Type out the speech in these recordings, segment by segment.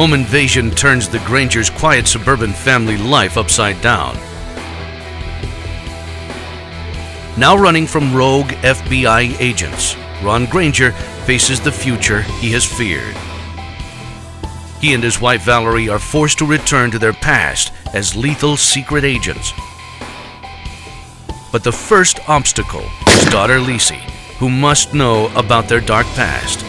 home invasion turns the Granger's quiet suburban family life upside down. Now running from rogue FBI agents, Ron Granger faces the future he has feared. He and his wife Valerie are forced to return to their past as lethal secret agents. But the first obstacle is daughter Lisey, who must know about their dark past.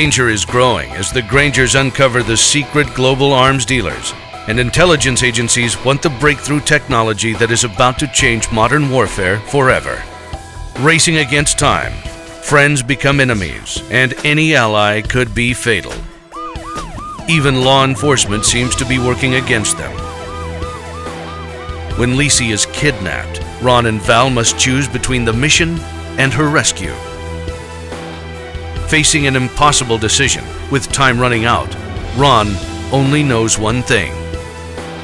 Danger is growing as the Grangers uncover the secret global arms dealers, and intelligence agencies want the breakthrough technology that is about to change modern warfare forever. Racing against time, friends become enemies, and any ally could be fatal. Even law enforcement seems to be working against them. When Lisey is kidnapped, Ron and Val must choose between the mission and her rescue. Facing an impossible decision, with time running out, Ron only knows one thing.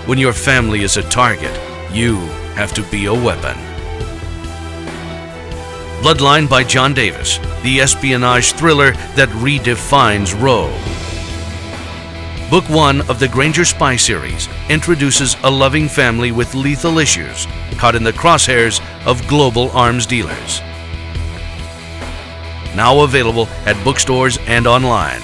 When your family is a target, you have to be a weapon. Bloodline by John Davis, the espionage thriller that redefines rogue. Book 1 of the Granger Spy Series introduces a loving family with lethal issues caught in the crosshairs of global arms dealers. Now available at bookstores and online.